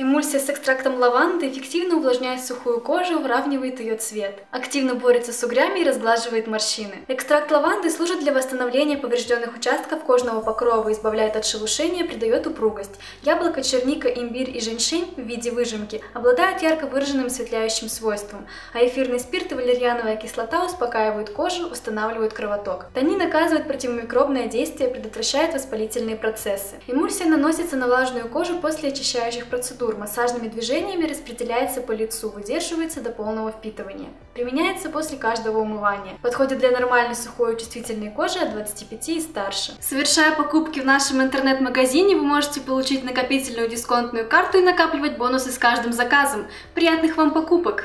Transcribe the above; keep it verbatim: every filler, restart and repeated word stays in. Эмульсия с экстрактом лаванды эффективно увлажняет сухую кожу, выравнивает ее цвет, активно борется с угрями и разглаживает морщины. Экстракт лаванды служит для восстановления поврежденных участков кожного покрова, избавляет от шелушения, придает упругость. Яблоко, черника, имбирь и женьшень в виде выжимки обладают ярко выраженным светляющим свойством, а эфирный спирт и валерьяновая кислота успокаивают кожу, устанавливают кровоток. Танин оказывает противомикробное действие, предотвращает воспалительные процессы. Эмульсия наносится на влажную кожу после очищающих процедур. Массажными движениями распределяется по лицу, выдерживается до полного впитывания. Применяется после каждого умывания. Подходит для нормальной сухой и чувствительной кожи от двадцати пяти и старше. Совершая покупки в нашем интернет-магазине, вы можете получить накопительную дисконтную карту и накапливать бонусы с каждым заказом. Приятных вам покупок!